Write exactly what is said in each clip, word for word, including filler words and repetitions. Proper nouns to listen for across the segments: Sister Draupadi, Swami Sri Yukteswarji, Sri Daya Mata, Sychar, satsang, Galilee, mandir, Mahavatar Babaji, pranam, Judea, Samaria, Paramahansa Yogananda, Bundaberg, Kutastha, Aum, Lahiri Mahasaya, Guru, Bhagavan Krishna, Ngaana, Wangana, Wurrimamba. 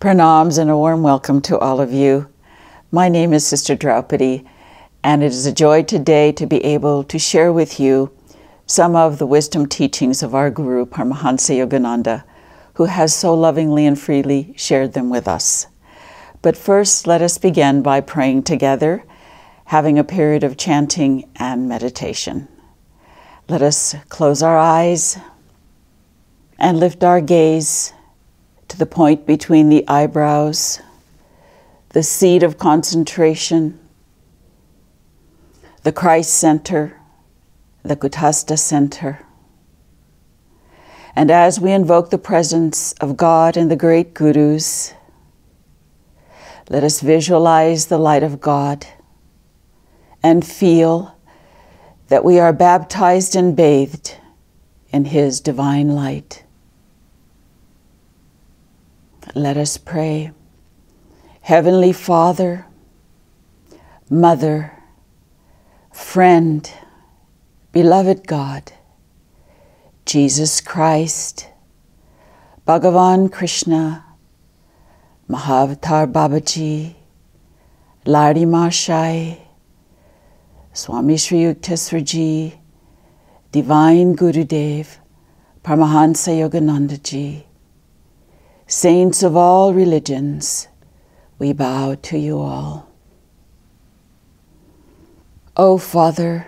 Pranams and a warm welcome to all of you. My name is Sister Draupadi, and it is a joy today to be able to share with you some of the wisdom teachings of our Guru, Paramahansa Yogananda, who has so lovingly and freely shared them with us. But first, let us begin by praying together, having a period of chanting and meditation. Let us close our eyes and lift our gaze to the point between the eyebrows, the seat of concentration, the Christ center, the Kutastha center. And as we invoke the presence of God and the great Gurus, let us visualize the light of God and feel that we are baptized and bathed in His divine light. Let us pray. Heavenly Father, Mother, Friend, Beloved God, Jesus Christ, Bhagavan Krishna, Mahavatar Babaji, Lahiri Mahasaya, Swami Sri Yukteswarji, Divine Gurudev, Paramahansa Yogananda Ji, Saints of all religions, we bow to you all. O Father,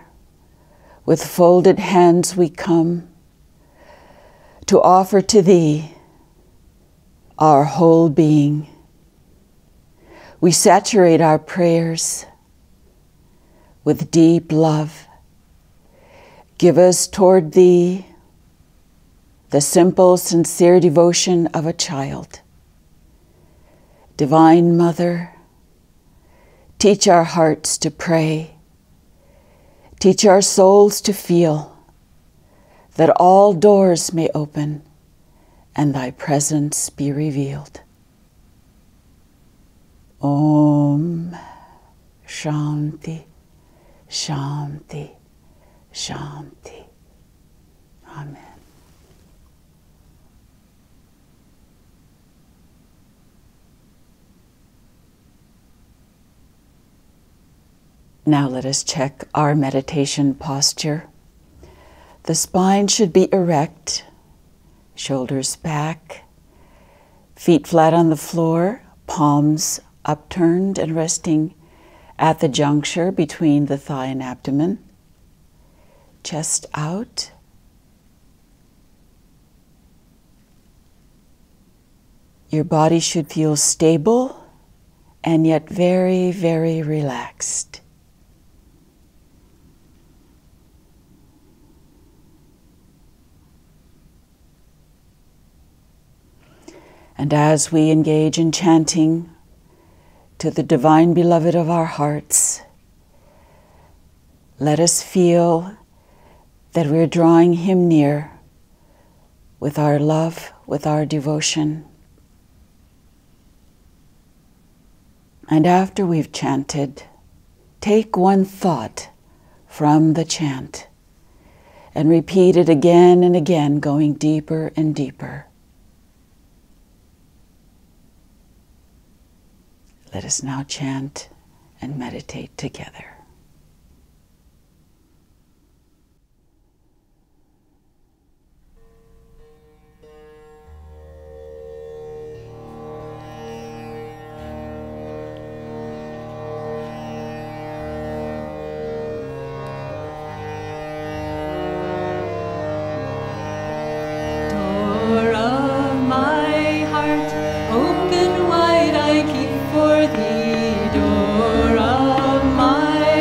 with folded hands we come to offer to Thee our whole being. We saturate our prayers with deep love. Give us toward Thee the simple, sincere devotion of a child. Divine Mother, teach our hearts to pray. Teach our souls to feel that all doors may open and Thy presence be revealed. Aum Shanti. Shanti, Shanti. Amen. Now let us check our meditation posture. The spine should be erect, shoulders back, feet flat on the floor, palms upturned and resting at the juncture between the thigh and abdomen, chest out. Your body should feel stable and yet very, very relaxed. And as we engage in chanting to the Divine Beloved of our hearts, let us feel that we are drawing Him near with our love, with our devotion. And after we've chanted, take one thought from the chant and repeat it again and again, going deeper and deeper. Let us now chant and meditate together. Open wide, I keep for Thee, door of my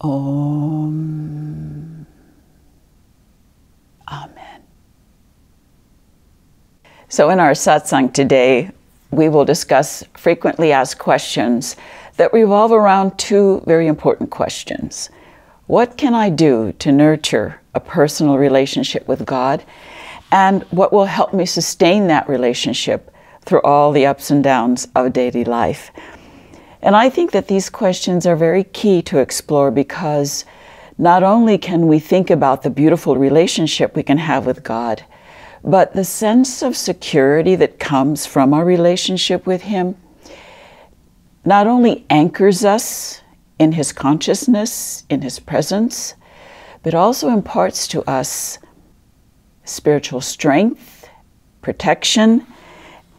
Aum. Amen. So in our satsang today, we will discuss frequently asked questions that revolve around two very important questions. What can I do to nurture a personal relationship with God? And what will help me sustain that relationship through all the ups and downs of daily life? And I think that these questions are very key to explore, because not only can we think about the beautiful relationship we can have with God, but the sense of security that comes from our relationship with Him not only anchors us in His consciousness, in His presence, but also imparts to us spiritual strength, protection,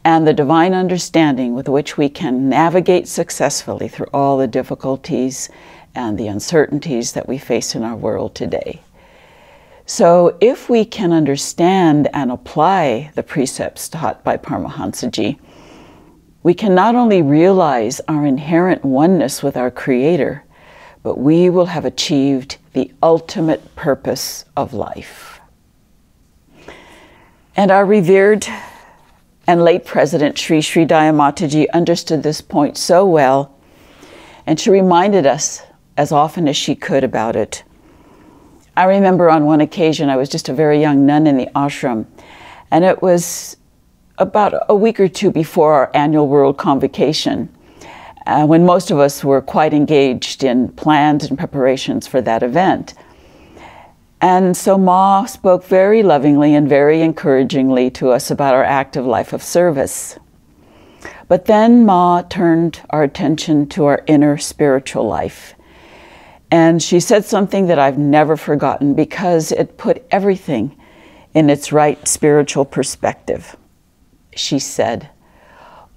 and the divine understanding with which we can navigate successfully through all the difficulties and the uncertainties that we face in our world today. So if we can understand and apply the precepts taught by Paramahansaji, we can not only realize our inherent oneness with our Creator, but we will have achieved the ultimate purpose of life. And our revered and late President Sri Sri Daya Mataji understood this point so well, and she reminded us as often as she could about it. I remember on one occasion, I was just a very young nun in the ashram, and it was about a week or two before our annual world convocation, uh, when most of us were quite engaged in plans and preparations for that event. And so Ma spoke very lovingly and very encouragingly to us about our active life of service. But then Ma turned our attention to our inner spiritual life. And she said something that I've never forgotten, because it put everything in its right spiritual perspective. She said,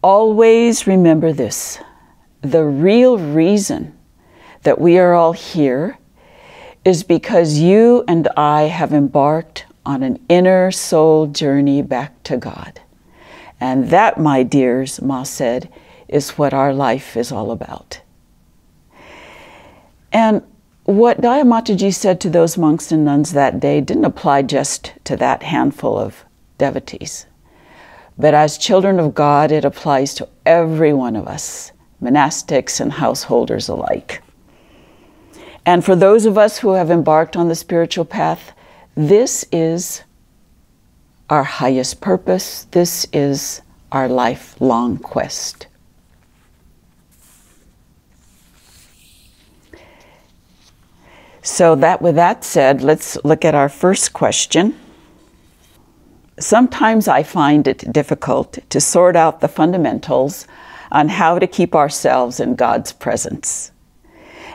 "Always remember this, the real reason that we are all here is because you and I have embarked on an inner soul journey back to God. And that, my dears," Ma said, "is what our life is all about." And what Daya Mataji said to those monks and nuns that day didn't apply just to that handful of devotees. But as children of God, it applies to every one of us, monastics and householders alike. And for those of us who have embarked on the spiritual path, this is our highest purpose. This is our lifelong quest. So that, with that said, let's look at our first question. Sometimes I find it difficult to sort out the fundamentals on how to keep ourselves in God's presence.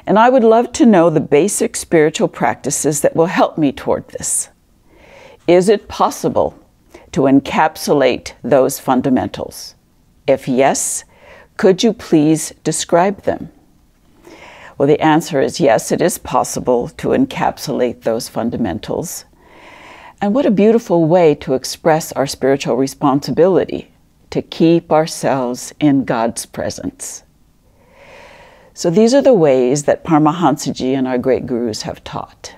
And I would love to know the basic spiritual practices that will help me toward this. Is it possible to encapsulate those fundamentals? If yes, could you please describe them? Well, the answer is yes, it is possible to encapsulate those fundamentals. And what a beautiful way to express our spiritual responsibility to keep ourselves in God's presence. So these are the ways that Paramahansaji and our great gurus have taught.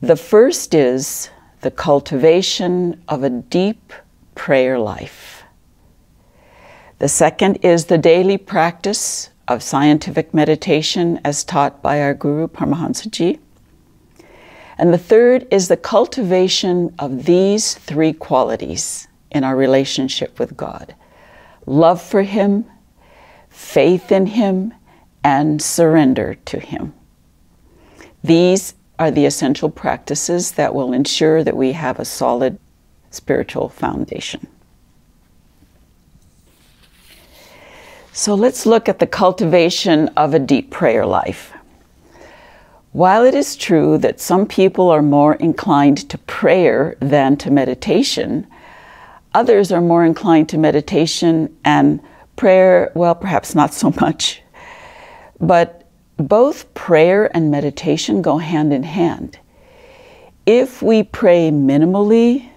The first is the cultivation of a deep prayer life. The second is the daily practice of scientific meditation as taught by our guru Paramahansaji. And the third is the cultivation of these three qualities in our relationship with God: love for Him, faith in Him, and surrender to Him. These are the essential practices that will ensure that we have a solid spiritual foundation. So let's look at the cultivation of a deep prayer life. While it is true that some people are more inclined to prayer than to meditation, others are more inclined to meditation and prayer, well, perhaps not so much. But both prayer and meditation go hand in hand. If we pray minimally,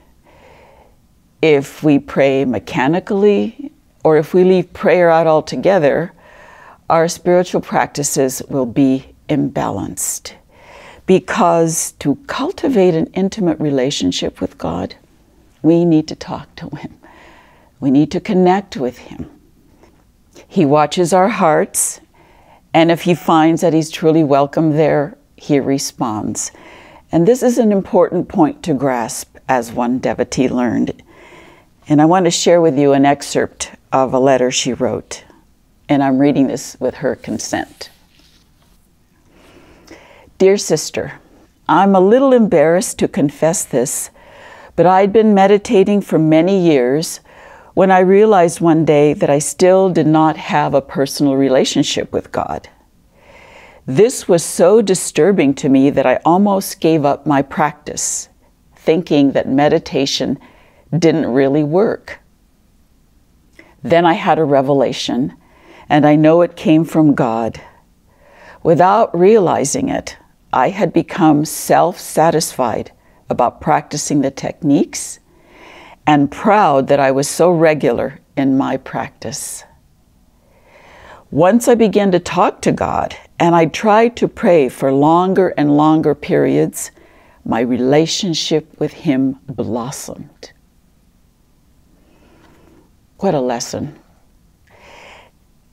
if we pray mechanically, or if we leave prayer out altogether, our spiritual practices will be imbalanced, because to cultivate an intimate relationship with God, we need to talk to Him. We need to connect with Him. He watches our hearts, and if He finds that He's truly welcome there, He responds. And this is an important point to grasp, as one devotee learned. And I want to share with you an excerpt of a letter she wrote, and I'm reading this with her consent. Dear sister, I'm a little embarrassed to confess this, but I'd been meditating for many years when I realized one day that I still did not have a personal relationship with God. This was so disturbing to me that I almost gave up my practice, thinking that meditation didn't really work. Then I had a revelation, and I know it came from God. Without realizing it, I had become self-satisfied about practicing the techniques and proud that I was so regular in my practice. Once I began to talk to God and I tried to pray for longer and longer periods, my relationship with Him blossomed. What a lesson.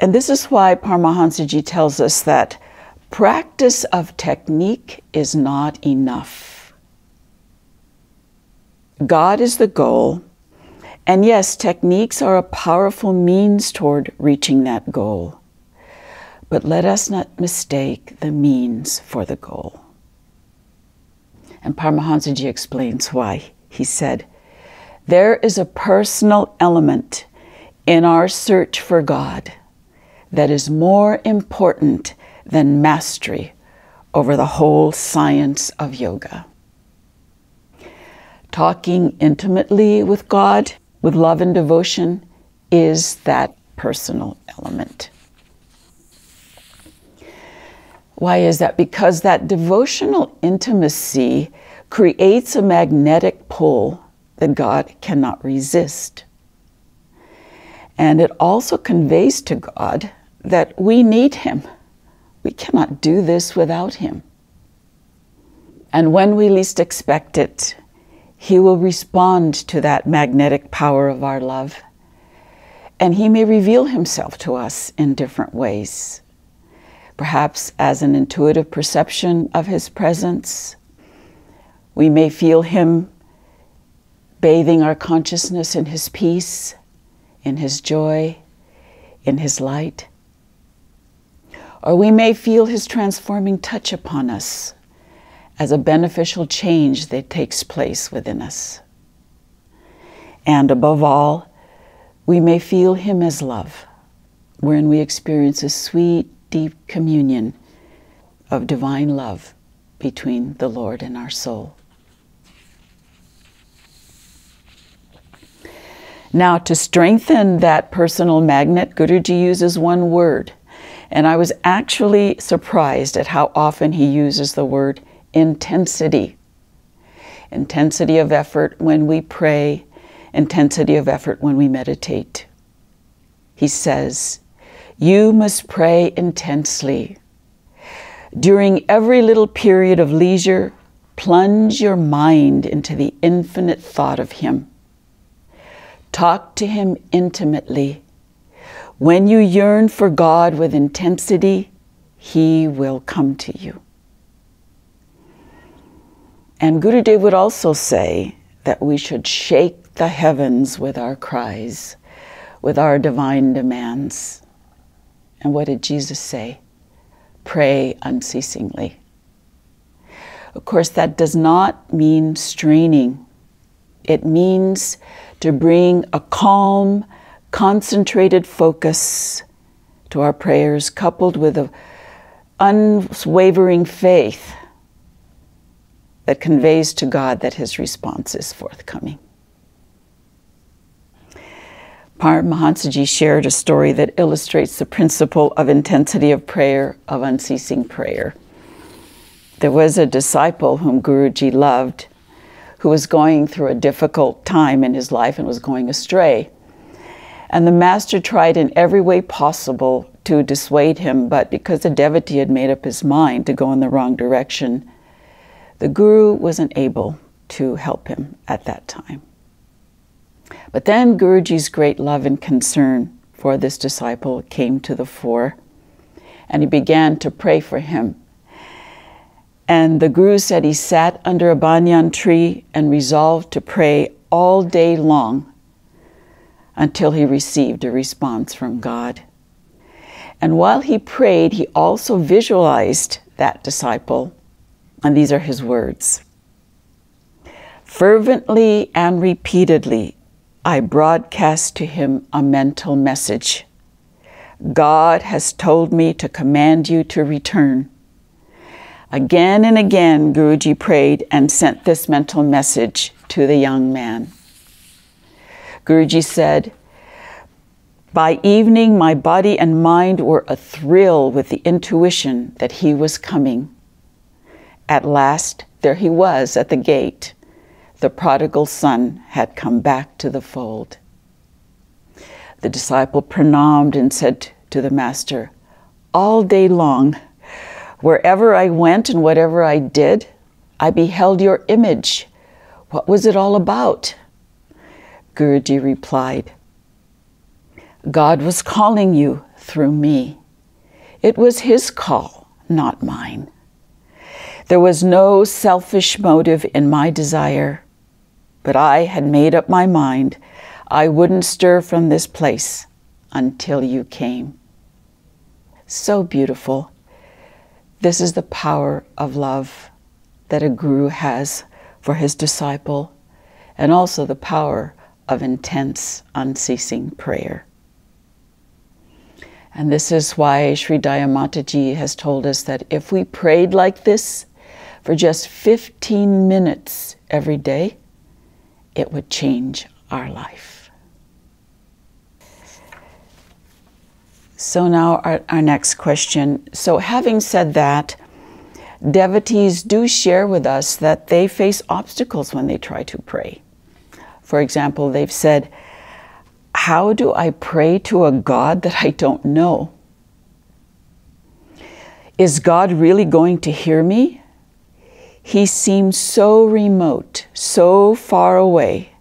And this is why Paramahansaji tells us that practice of technique is not enough. God is the goal, and yes, techniques are a powerful means toward reaching that goal. But let us not mistake the means for the goal. And Paramahansaji explains why. He said, there is a personal element in our search for God that is more important than mastery over the whole science of yoga. Talking intimately with God, with love and devotion, is that personal element. Why is that? Because that devotional intimacy creates a magnetic pull that God cannot resist. And it also conveys to God that we need Him. We cannot do this without Him. And when we least expect it, He will respond to that magnetic power of our love, and He may reveal Himself to us in different ways, perhaps as an intuitive perception of His presence. We may feel Him bathing our consciousness in His peace, in His joy, in His light. Or we may feel His transforming touch upon us, as a beneficial change that takes place within us. And above all, we may feel Him as love, wherein we experience a sweet, deep communion of divine love between the Lord and our soul. Now, to strengthen that personal magnet, Guruji uses one word, and I was actually surprised at how often he uses the word intensity. Intensity of effort when we pray, intensity of effort when we meditate. He says, you must pray intensely. During every little period of leisure, plunge your mind into the infinite thought of Him. Talk to Him intimately. When you yearn for God with intensity, He will come to you. And Gurudev would also say that we should shake the heavens with our cries, with our divine demands. And what did Jesus say? Pray unceasingly. Of course, that does not mean straining. It means to bring a calm, concentrated focus to our prayers, coupled with an unwavering faith that conveys to God that His response is forthcoming. Paramahansaji shared a story that illustrates the principle of intensity of prayer, of unceasing prayer. There was a disciple whom Guruji loved, who was going through a difficult time in his life and was going astray. And the master tried in every way possible to dissuade him, but because the devotee had made up his mind to go in the wrong direction, the guru wasn't able to help him at that time. But then Guruji's great love and concern for this disciple came to the fore, and he began to pray for him. And the Guru said he sat under a banyan tree and resolved to pray all day long until he received a response from God. And while he prayed, he also visualized that disciple, and these are his words. Fervently and repeatedly, I broadcast to him a mental message. God has told me to command you to return. Again and again, Guruji prayed and sent this mental message to the young man. Guruji said, by evening, my body and mind were athrill with the intuition that he was coming. At last, there he was at the gate. The prodigal son had come back to the fold. The disciple pranamed and said to the master, all day long, wherever I went and whatever I did, I beheld your image. What was it all about? Guruji replied, God was calling you through me. It was his call, not mine. There was no selfish motive in my desire, but I had made up my mind I wouldn't stir from this place until you came. So beautiful. This is the power of love that a guru has for his disciple, and also the power of intense, unceasing prayer. And this is why Sri Daya Mataji has told us that if we prayed like this for just fifteen minutes every day, it would change our life. So now our, our next question. So having said that, devotees do share with us that they face obstacles when they try to pray. For example, they've said, how do I pray to a God that I don't know? Is God really going to hear me? He seems so remote, so far away,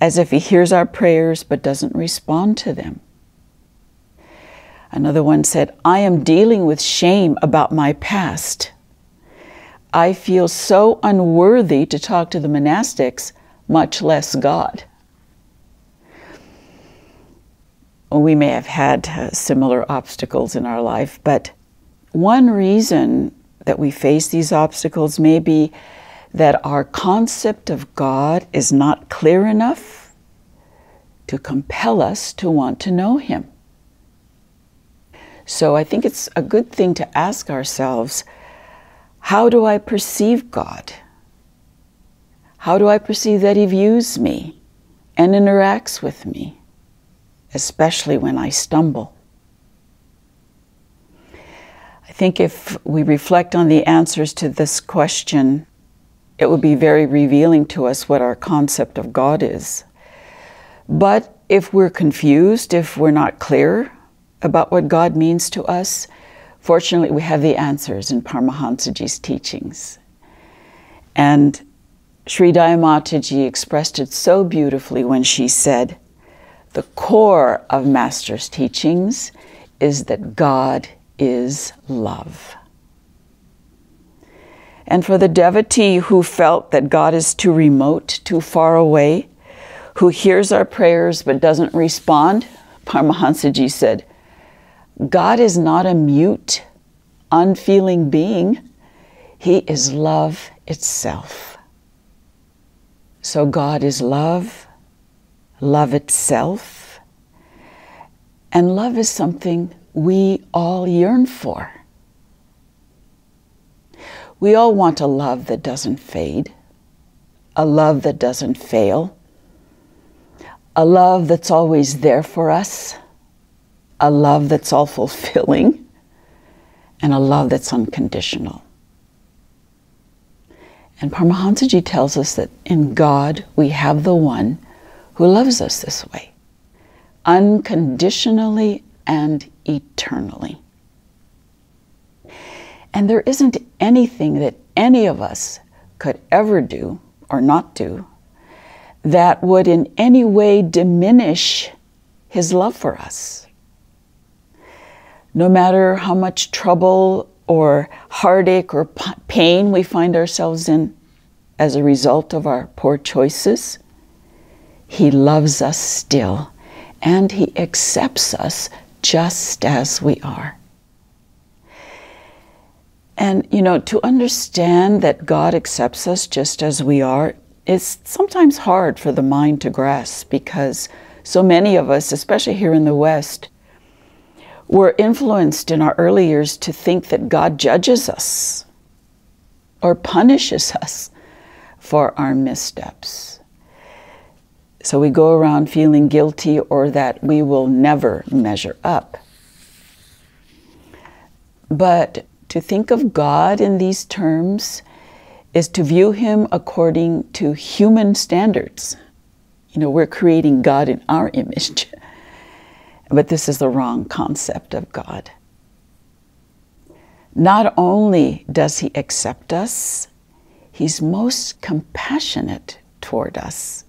as if he hears our prayers but doesn't respond to them. Another one said, I am dealing with shame about my past. I feel so unworthy to talk to the monastics, much less God. We may have had uh, similar obstacles in our life, but one reason that we face these obstacles may be that our concept of God is not clear enough to compel us to want to know Him. So I think it's a good thing to ask ourselves, how do I perceive God? How do I perceive that He views me and interacts with me, especially when I stumble? I think if we reflect on the answers to this question, it would be very revealing to us what our concept of God is. But if we're confused, if we're not clear about what God means to us, fortunately we have the answers in Paramahansaji's teachings. And Sri Daya Mataji expressed it so beautifully when she said, the core of Master's teachings is that God is love. And for the devotee who felt that God is too remote, too far away, who hears our prayers but doesn't respond, Paramahansaji said, God is not a mute, unfeeling being. He is love itself. So God is love, love itself, and love is something we all yearn for. We all want a love that doesn't fade, a love that doesn't fail, a love that's always there for us, a love that's all fulfilling, and a love that's unconditional. And Paramahansaji tells us that in God we have the one who loves us this way, unconditionally and eternally. And there isn't anything that any of us could ever do or not do that would in any way diminish his love for us. No matter how much trouble or heartache or pain we find ourselves in as a result of our poor choices, he loves us still, and he accepts us just as we are. And, you know, to understand that God accepts us just as we are is sometimes hard for the mind to grasp, because so many of us, especially here in the West, we're influenced in our early years to think that God judges us or punishes us for our missteps. So we go around feeling guilty, or that we will never measure up. But to think of God in these terms is to view him according to human standards. You know, we're creating God in our image. But this is the wrong concept of God. Not only does he accept us, he's most compassionate toward us.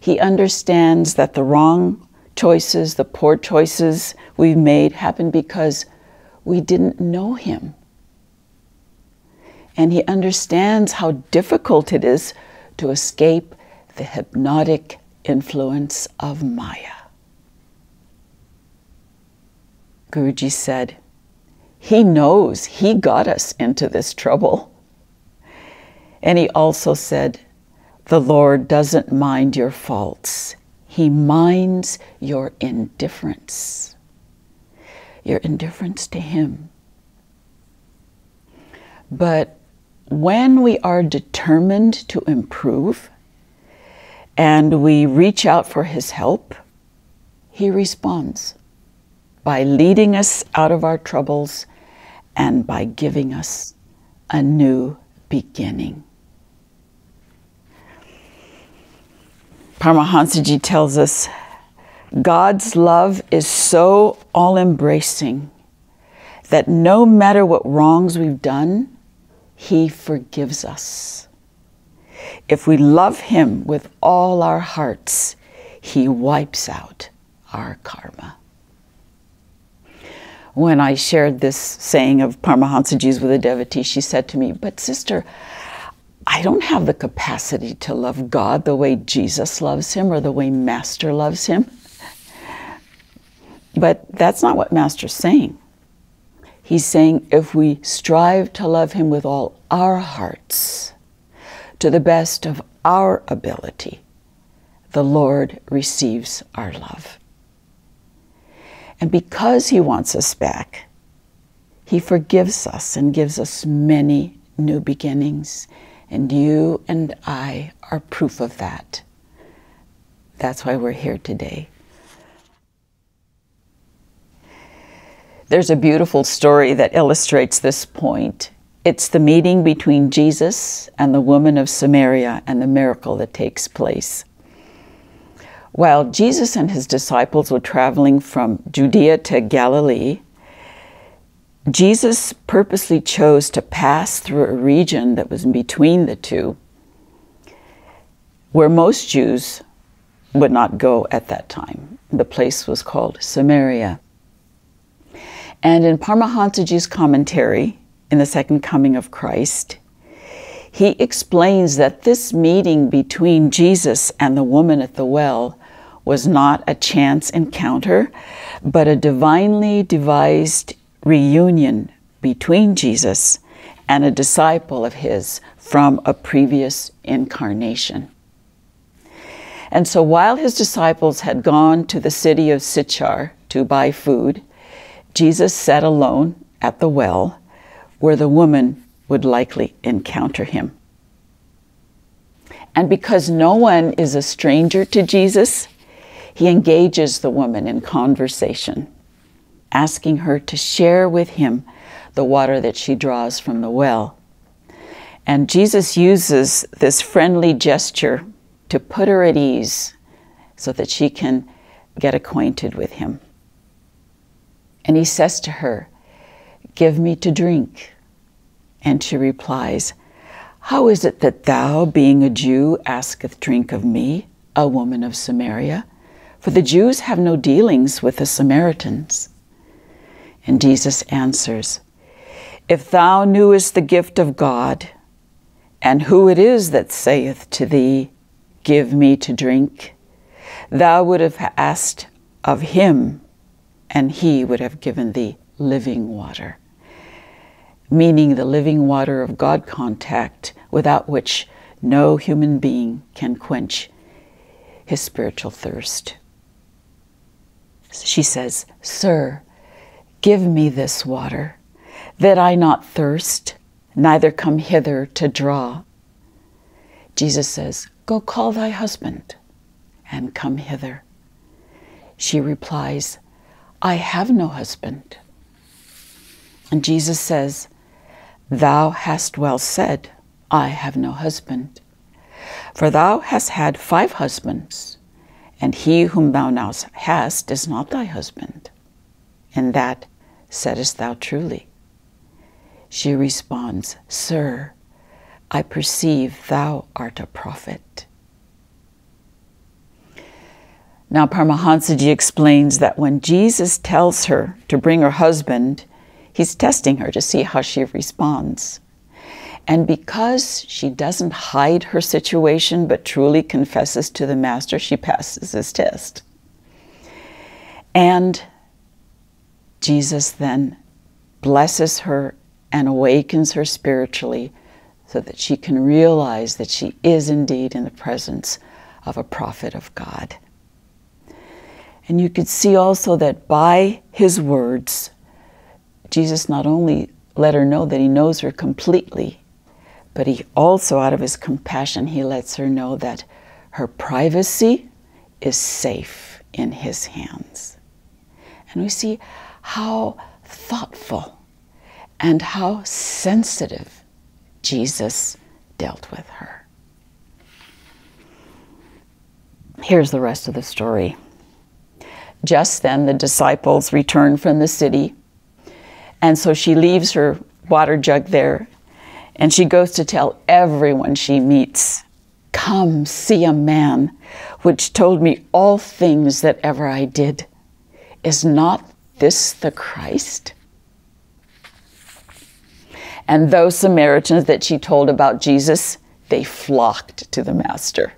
He understands that the wrong choices, the poor choices we've made, happen because we didn't know him. And he understands how difficult it is to escape the hypnotic influence of Maya. Guruji said, he knows he got us into this trouble. And he also said, the Lord doesn't mind your faults. He minds your indifference, your indifference to him. But when we are determined to improve and we reach out for his help, he responds by leading us out of our troubles and by giving us a new beginning. Paramahansaji tells us, God's love is so all-embracing that no matter what wrongs we've done, he forgives us. If we love him with all our hearts, he wipes out our karma. When I shared this saying of Paramahansaji's with a devotee, she said to me, but sister, I don't have the capacity to love God the way Jesus loves him or the way Master loves him. But that's not what Master's saying. He's saying if we strive to love him with all our hearts, to the best of our ability, the Lord receives our love. And because he wants us back, he forgives us and gives us many new beginnings. And you and I are proof of that. That's why we're here today. There's a beautiful story that illustrates this point. It's the meeting between Jesus and the woman of Samaria and the miracle that takes place. While Jesus and his disciples were traveling from Judea to Galilee, Jesus purposely chose to pass through a region that was in between the two, where most Jews would not go at that time. The place was called Samaria. And in Paramahansaji's commentary, in the Second Coming of Christ, he explains that this meeting between Jesus and the woman at the well was not a chance encounter, but a divinely devised reunion between Jesus and a disciple of his from a previous incarnation. And so while his disciples had gone to the city of Sychar to buy food, Jesus sat alone at the well where the woman would likely encounter him. And because no one is a stranger to Jesus, he engages the woman in conversation, asking her to share with him the water that she draws from the well. And Jesus uses this friendly gesture to put her at ease so that she can get acquainted with him. And he says to her, "Give me to drink." And she replies, "How is it that thou, being a Jew, asketh drink of me, a woman of Samaria? For the Jews have no dealings with the Samaritans." And Jesus answers, "If thou knewest the gift of God, and who it is that saith to thee, 'Give me to drink,' thou would have asked of him, and he would have given thee living water," meaning the living water of God contact, without which no human being can quench his spiritual thirst. She says, "Sir, give me this water, that I not thirst, neither come hither to draw." Jesus says, "Go call thy husband and come hither." She replies, "I have no husband." And Jesus says, "Thou hast well said, 'I have no husband,' for thou hast had five husbands, and he whom thou now hast is not thy husband. And that saidest thou truly." She responds, "Sir, I perceive thou art a prophet." Now Paramahansaji explains that when Jesus tells her to bring her husband, he's testing her to see how she responds. And because she doesn't hide her situation but truly confesses to the Master, she passes his test. And Jesus then blesses her and awakens her spiritually so that she can realize that she is indeed in the presence of a prophet of God. And you could see also that by his words, Jesus not only let her know that he knows her completely, but he also, out of his compassion, he lets her know that her privacy is safe in his hands. And we see how thoughtful and how sensitive Jesus dealt with her. Here's the rest of the story. Just then the disciples return from the city, and so she leaves her water jug there, and she goes to tell everyone she meets, "Come, see a man which told me all things that ever I did. Is not this the Christ?" And those Samaritans that she told about Jesus, they flocked to the Master.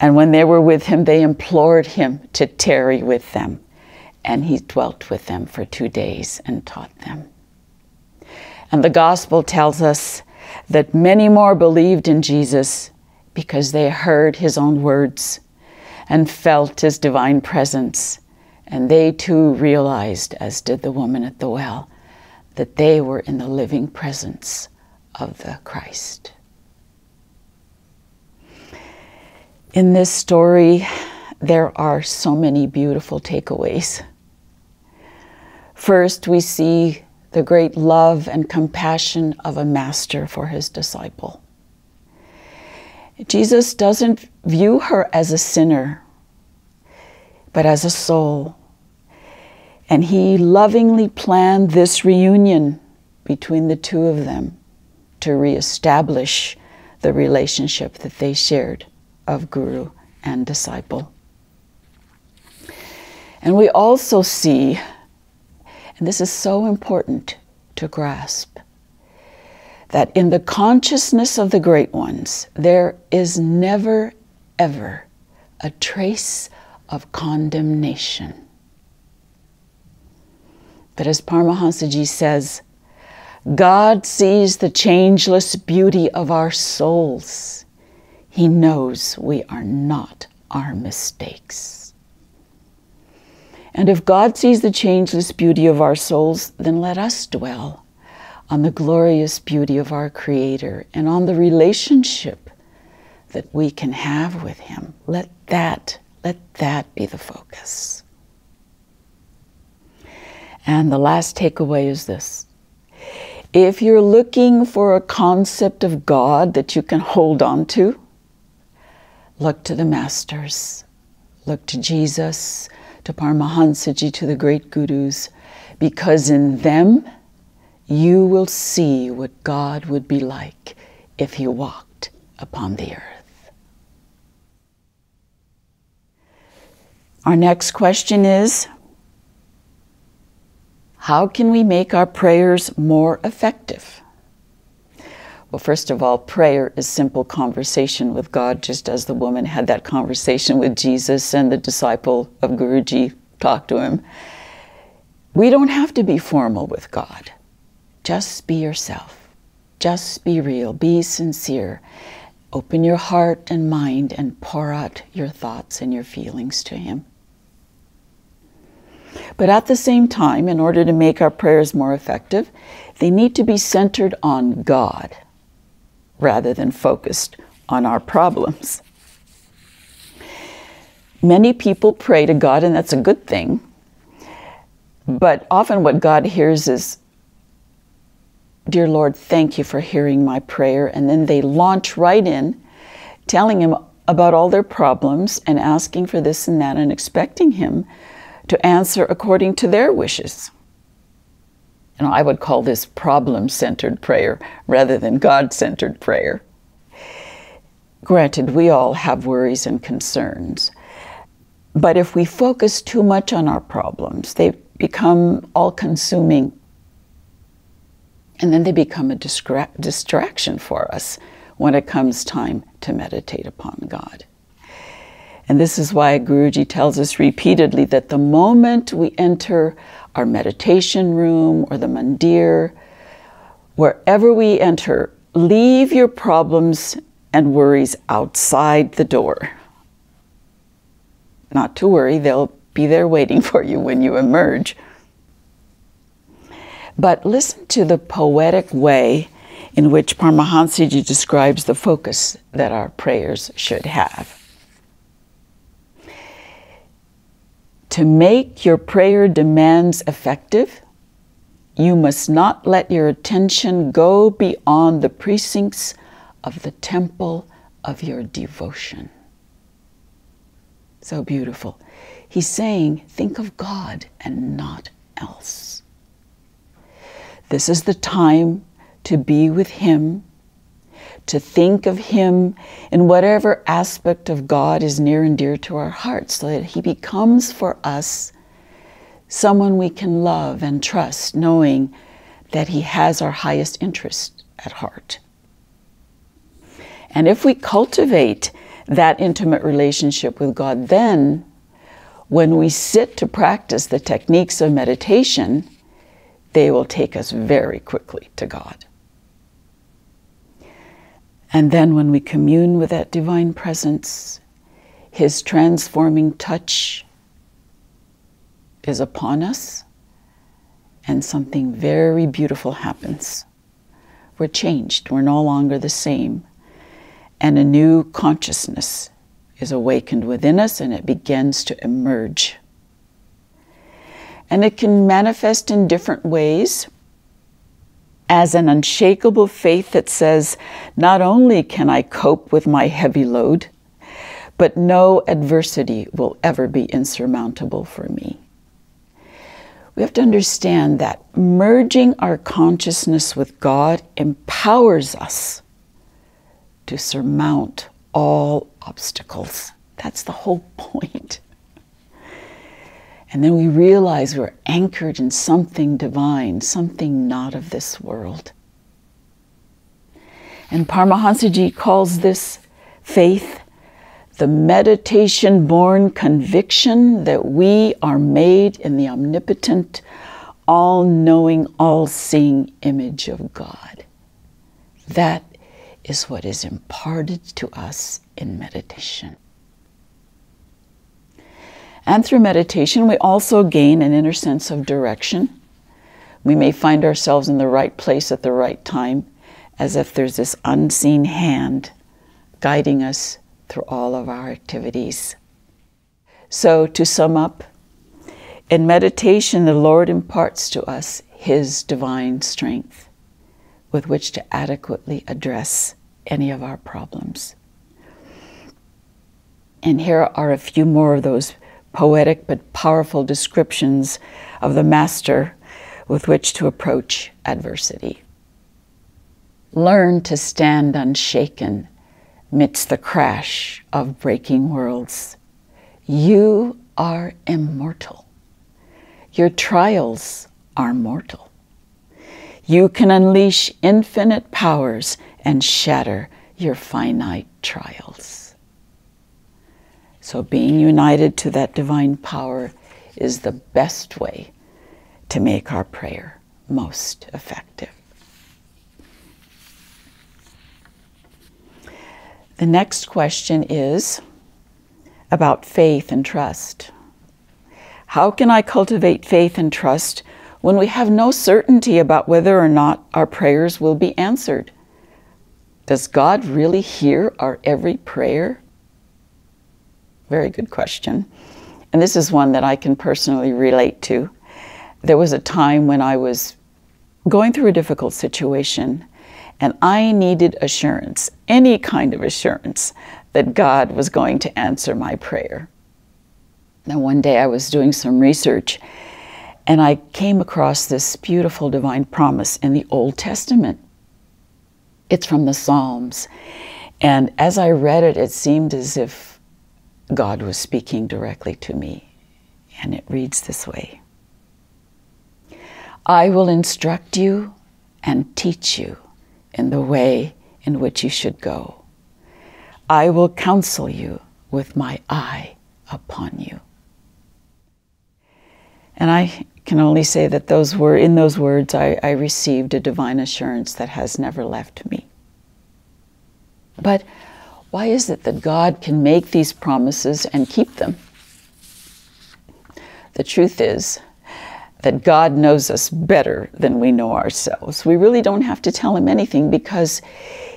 And when they were with him, they implored him to tarry with them. And he dwelt with them for two days and taught them. And the gospel tells us that many more believed in Jesus because they heard his own words and felt his divine presence. And they too realized, as did the woman at the well, that they were in the living presence of the Christ. In this story, there are so many beautiful takeaways. First, we see the great love and compassion of a master for his disciple. Jesus doesn't view her as a sinner, but as a soul. And he lovingly planned this reunion between the two of them to reestablish the relationship that they shared of guru and disciple. And we also see, and this is so important to grasp, that in the consciousness of the great ones, there is never, ever a trace of condemnation. But as Paramahansaji says, God sees the changeless beauty of our souls. He knows we are not our mistakes. And if God sees the changeless beauty of our souls, then let us dwell on the glorious beauty of our Creator and on the relationship that we can have with him. Let that, let that be the focus. And the last takeaway is this. If you're looking for a concept of God that you can hold on to, look to the masters. Look to Jesus, to Paramahansaji, to the great gurus. because in them you will see what God would be like if he walked upon the earth. Our next question is, how can we make our prayers more effective? Well, first of all, prayer is simple conversation with God, just as the woman had that conversation with Jesus and the disciple of Guruji talked to him. We don't have to be formal with God. Just be yourself. Just be real. Be sincere. Open your heart and mind and pour out your thoughts and your feelings to him. But at the same time, in order to make our prayers more effective, they need to be centered on God rather than focused on our problems. Many people pray to God, and that's a good thing, but often what God hears is, "Dear Lord, thank you for hearing my prayer," and then they launch right in, telling him about all their problems and asking for this and that and expecting him to answer according to their wishes. And I would call this problem-centered prayer rather than God-centered prayer. Granted, we all have worries and concerns, but if we focus too much on our problems, they become all-consuming, and then they become a distra- distraction for us when it comes time to meditate upon God. And this is why Guruji tells us repeatedly that the moment we enter our meditation room or the mandir, wherever we enter, leave your problems and worries outside the door. Not to worry, they'll be there waiting for you when you emerge. But listen to the poetic way in which Paramahansaji describes the focus that our prayers should have. To make your prayer demands effective, you must not let your attention go beyond the precincts of the temple of your devotion. So beautiful. He's saying, think of God and not else. This is the time to be with him, to think of him in whatever aspect of God is near and dear to our hearts, so that he becomes for us someone we can love and trust, knowing that he has our highest interest at heart. And if we cultivate that intimate relationship with God, then when we sit to practice the techniques of meditation, they will take us very quickly to God. And then when we commune with that divine presence, his transforming touch is upon us, and something very beautiful happens. We're changed, we're no longer the same, and a new consciousness is awakened within us, and it begins to emerge. And it can manifest in different ways, as an unshakable faith that says, not only can I cope with my heavy load, but no adversity will ever be insurmountable for me. We have to understand that merging our consciousness with God empowers us to surmount all obstacles. That's the whole point. And then we realize we're anchored in something divine, something not of this world. And Paramahansaji calls this faith the meditation-born conviction that we are made in the omnipotent, all-knowing, all-seeing image of God. That is what is imparted to us in meditation. And through meditation, we also gain an inner sense of direction. We may find ourselves in the right place at the right time, as if there's this unseen hand guiding us through all of our activities. So to sum up, in meditation, the Lord imparts to us his divine strength with which to adequately address any of our problems. And here are a few more of those poetic but powerful descriptions of the Master with which to approach adversity. Learn to stand unshaken amidst the crash of breaking worlds. You are immortal. Your trials are mortal. You can unleash infinite powers and shatter your finite trials. So being united to that divine power is the best way to make our prayer most effective. The next question is about faith and trust. How can I cultivate faith and trust when we have no certainty about whether or not our prayers will be answered? Does God really hear our every prayer? Very good question. And this is one that I can personally relate to. There was a time when I was going through a difficult situation and I needed assurance, any kind of assurance, that God was going to answer my prayer. Now one day I was doing some research and I came across this beautiful divine promise in the Old Testament. It's from the Psalms. And as I read it, it seemed as if God was speaking directly to me. And it reads this way. I will instruct you and teach you in the way in which you should go. I will counsel you with my eye upon you. And I can only say that those were, in those words, I, I received a divine assurance that has never left me. But why is it that God can make these promises and keep them? The truth is that God knows us better than we know ourselves. We really don't have to tell him anything because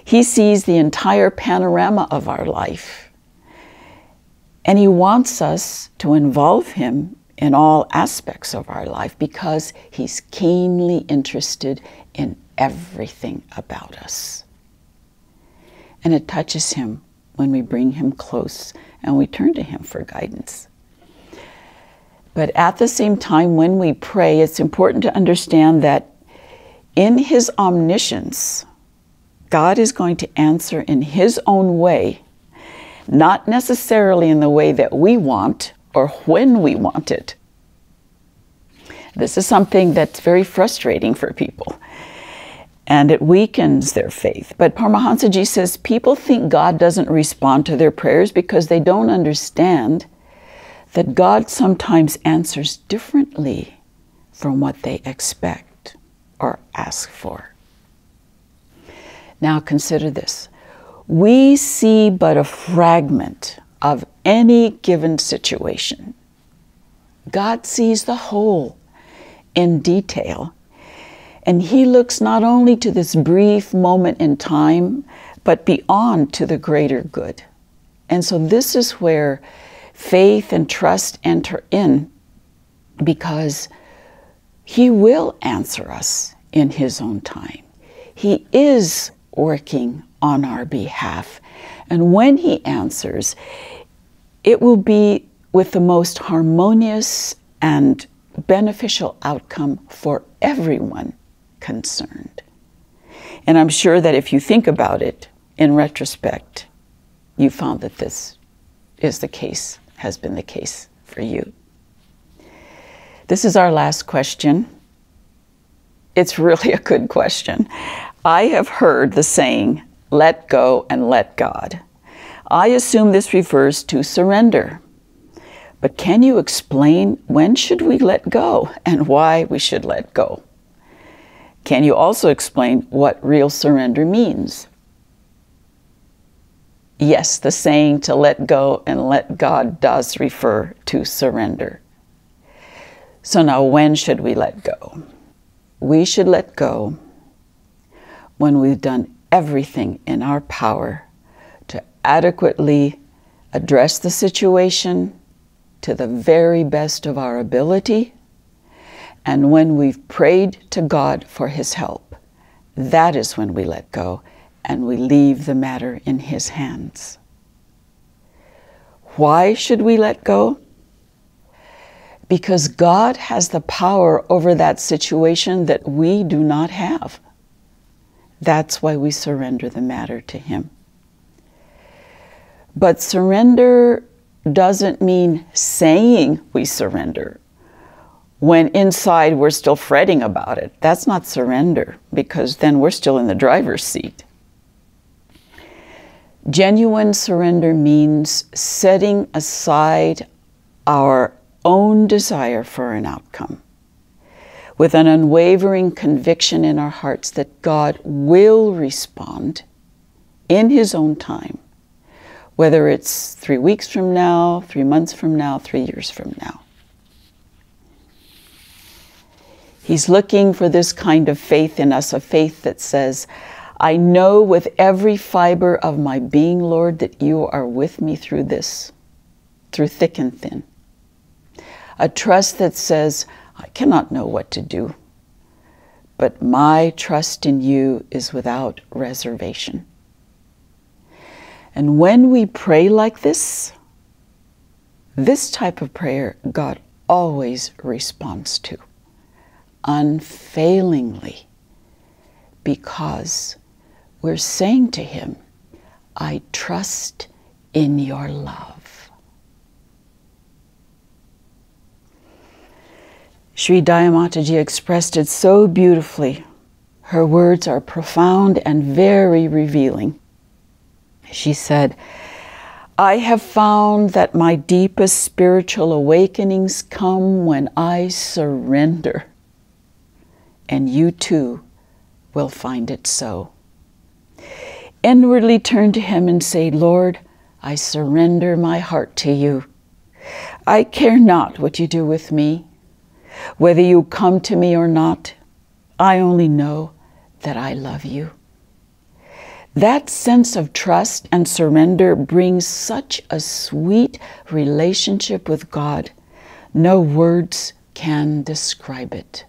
he sees the entire panorama of our life. And he wants us to involve him in all aspects of our life because he's keenly interested in everything about us. And it touches him when we bring him close and we turn to him for guidance. But at the same time, when we pray, it's important to understand that in his omniscience, God is going to answer in his own way, not necessarily in the way that we want or when we want it. This is something that's very frustrating for people, and it weakens their faith. But Paramahansaji says people think God doesn't respond to their prayers because they don't understand that God sometimes answers differently from what they expect or ask for. Now consider this. We see but a fragment of any given situation. God sees the whole in detail, and he looks not only to this brief moment in time, but beyond to the greater good. And so this is where faith and trust enter in, because he will answer us in his own time. He is working on our behalf. And when he answers, it will be with the most harmonious and beneficial outcome for everyone concerned. And I'm sure that if you think about it in retrospect, you found that this is the case, has been the case for you. This is our last question. It's really a good question. I have heard the saying, let go and let God. I assume this refers to surrender. But can you explain when should we let go and why we should let go? Can you also explain what real surrender means? Yes, the saying to let go and let God does refer to surrender. So now when should we let go? We should let go when we've done everything in our power to adequately address the situation to the very best of our ability, and when we've prayed to God for his help. That is when we let go and we leave the matter in his hands. Why should we let go? because God has the power over that situation that we do not have. That's why we surrender the matter to Him. But surrender doesn't mean saying we surrender when inside we're still fretting about it. That's not surrender, because then we're still in the driver's seat. Genuine surrender means setting aside our own desire for an outcome with an unwavering conviction in our hearts that God will respond in His own time, whether it's three weeks from now, three months from now, three years from now. He's looking for this kind of faith in us, a faith that says, I know with every fiber of my being, Lord, that You are with me through this, through thick and thin. A trust that says, I cannot know what to do, but my trust in You is without reservation. And when we pray like this, this type of prayer God always responds to, unfailingly, because we're saying to Him, I trust in Your love. Sri Daya Mataji expressed it so beautifully. Her words are profound and very revealing. She said, I have found that my deepest spiritual awakenings come when I surrender. And you too will find it so. Inwardly turn to Him and say, Lord, I surrender my heart to You. I care not what You do with me, whether You come to me or not. I only know that I love You. That sense of trust and surrender brings such a sweet relationship with God. No words can describe it.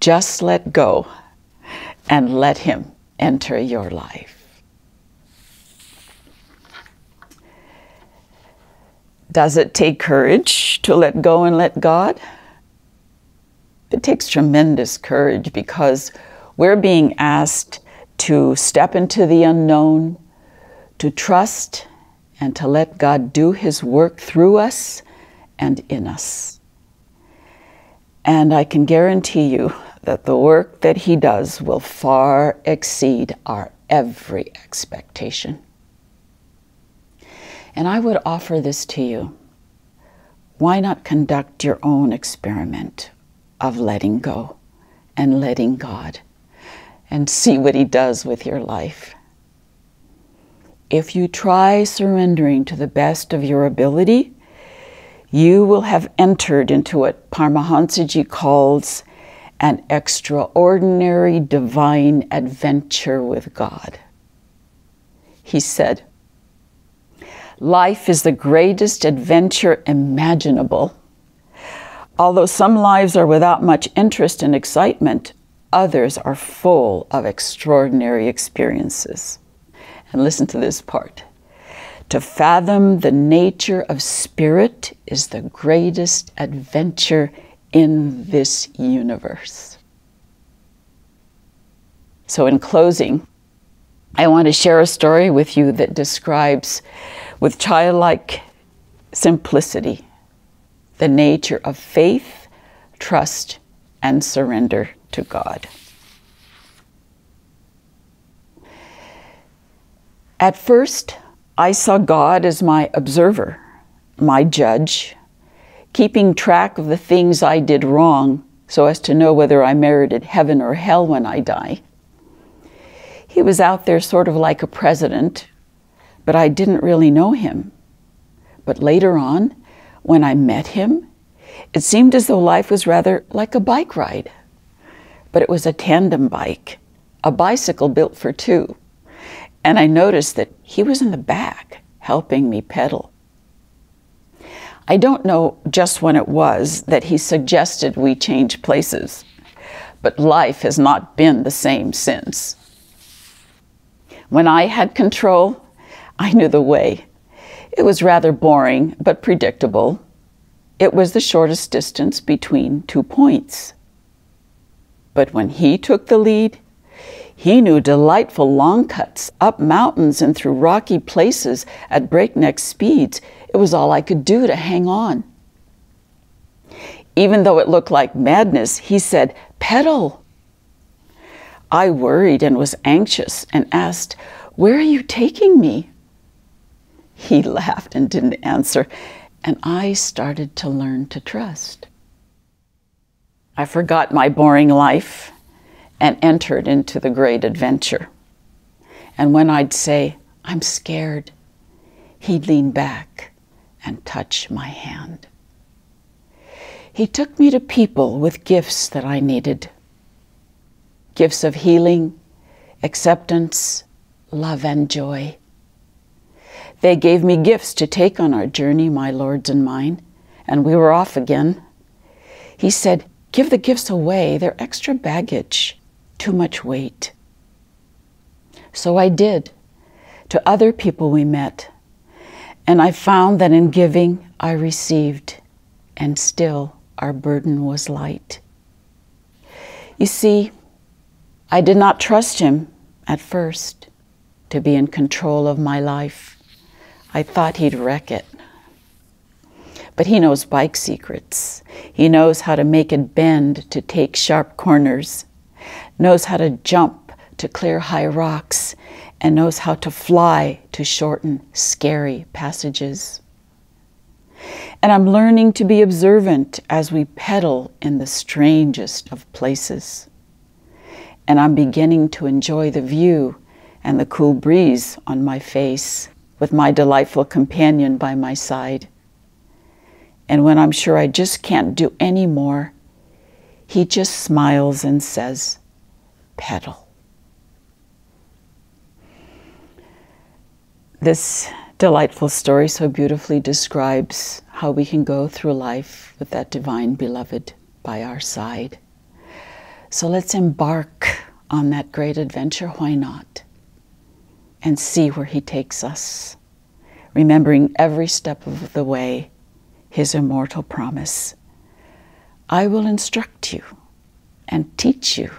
Just let go and let Him enter your life. Does it take courage to let go and let God? It takes tremendous courage, because we're being asked to step into the unknown, to trust and to let God do His work through us and in us. And I can guarantee you that the work that He does will far exceed our every expectation. And I would offer this to you. Why not conduct your own experiment of letting go and letting God, and see what He does with your life? If you try surrendering to the best of your ability, you will have entered into what Paramahansaji calls an extraordinary divine adventure with God. He said, life is the greatest adventure imaginable. Although some lives are without much interest and excitement, others are full of extraordinary experiences. And listen to this part. To fathom the nature of spirit is the greatest adventure in this universe. So in closing, I want to share a story with you that describes with childlike simplicity the nature of faith, trust, and surrender to God. At first, I saw God as my observer, my judge, keeping track of the things I did wrong so as to know whether I merited heaven or hell when I die. He was out there sort of like a president, but I didn't really know Him. But later on, when I met Him, it seemed as though life was rather like a bike ride. But it was a tandem bike, a bicycle built for two. And I noticed that He was in the back helping me pedal. I don't know just when it was that He suggested we change places, but life has not been the same since. When I had control, I knew the way. It was rather boring, but predictable, It was the shortest distance between two points. But when he took the lead, he knew delightful long cuts up mountains and through rocky places at breakneck speeds. It was all I could do to hang on. Even though it looked like madness, he said, "Pedal." I worried and was anxious and asked, "Where are you taking me?" He laughed and didn't answer, and I started to learn to trust. I forgot my boring life and entered into the great adventure. And when I'd say, "I'm scared," he'd lean back and touch my hand. He took me to people with gifts that I needed. Gifts of healing, acceptance, love, and joy. They gave me gifts to take on our journey, my Lord's and mine, and we were off again. He said, "Give the gifts away, they're extra baggage, too much weight." So I did, to other people we met, and I found that in giving I received, and still our burden was light. You see, I did not trust him at first to be in control of my life. I thought he'd wreck it. But he knows bike secrets. He knows how to make it bend to take sharp corners, knows how to jump to clear high rocks, and knows how to fly to shorten scary passages. And I'm learning to be observant as we pedal in the strangest of places. And I'm beginning to enjoy the view and the cool breeze on my face with my delightful companion by my side. And when I'm sure I just can't do any more, he just smiles and says, "Pedal." This delightful story so beautifully describes how we can go through life with that divine beloved by our side. So let's embark on that great adventure, why not? And see where he takes us, remembering every step of the way, his immortal promise. "I will instruct you and teach you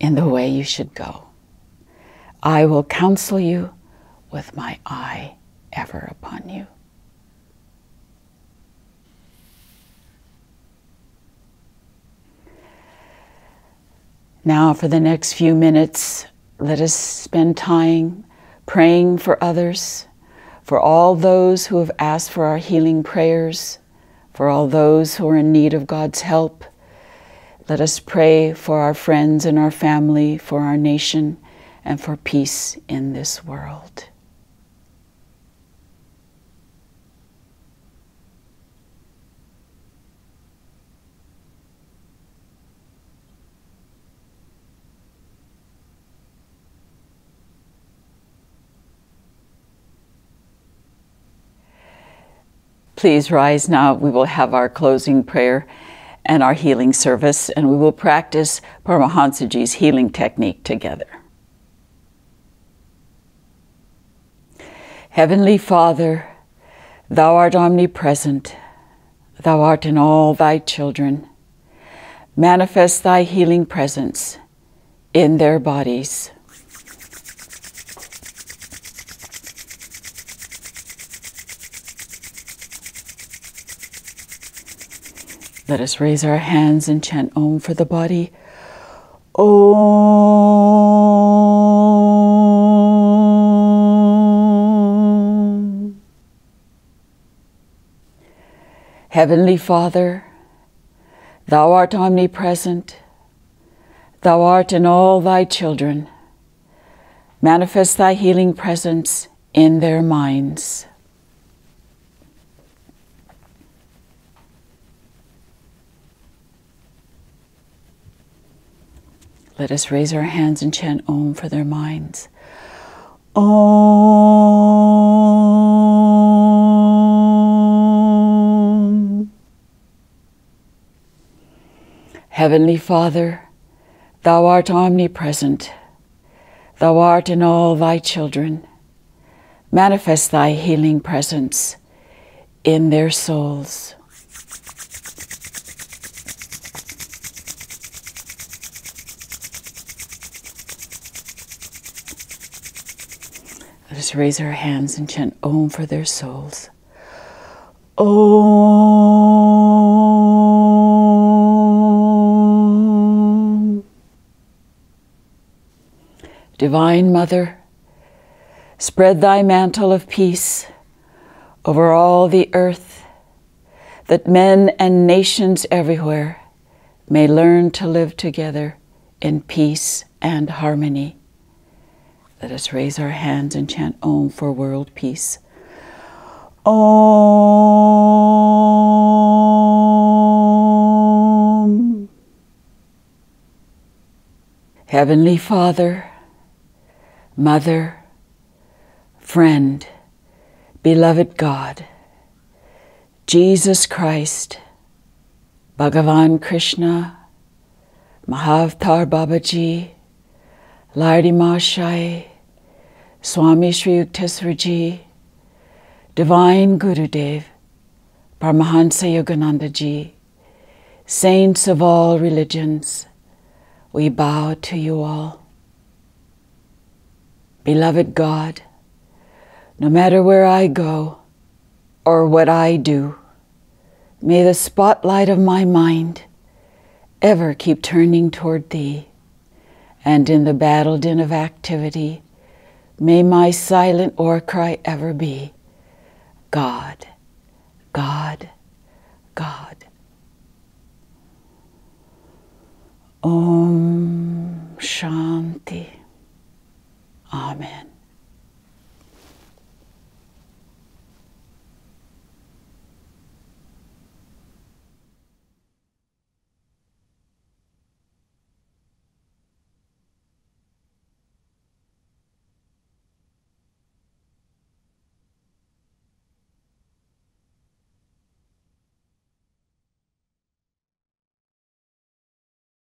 in the way you should go. I will counsel you with my eye ever upon you." Now, for the next few minutes, let us spend time praying for others, for all those who have asked for our healing prayers, for all those who are in need of God's help. Let us pray for our friends and our family, for our nation, and for peace in this world. Please rise now. We will have our closing prayer and our healing service, and we will practice Paramahansaji's healing technique together. Heavenly Father, Thou art omnipresent. Thou art in all Thy children. Manifest Thy healing presence in their bodies. Let us raise our hands and chant Aum for the body. Aum. Heavenly Father, Thou art omnipresent. Thou art in all Thy children. Manifest Thy healing presence in their minds. Let us raise our hands and chant Aum for their minds. Aum. Heavenly Father, Thou art omnipresent. Thou art in all Thy children. Manifest Thy healing presence in their souls. is raise our hands and chant Om for their souls. Om. Divine Mother, spread thy mantle of peace over all the earth, that men and nations everywhere may learn to live together in peace and harmony. Let us raise our hands and chant Om for world peace. Om. Heavenly Father, Mother, Friend, Beloved God, Jesus Christ, Bhagavan Krishna, Mahavatar Babaji, Lahiri Mahasaya, Swami Sri Yukteswarji, Divine Gurudev, Paramahansa Yogananda Ji, saints of all religions, we bow to you all. Beloved God, no matter where I go or what I do, may the spotlight of my mind ever keep turning toward Thee, and in the battle din of activity, may my silent war cry ever be, God, God, God. Om Shanti. Amen.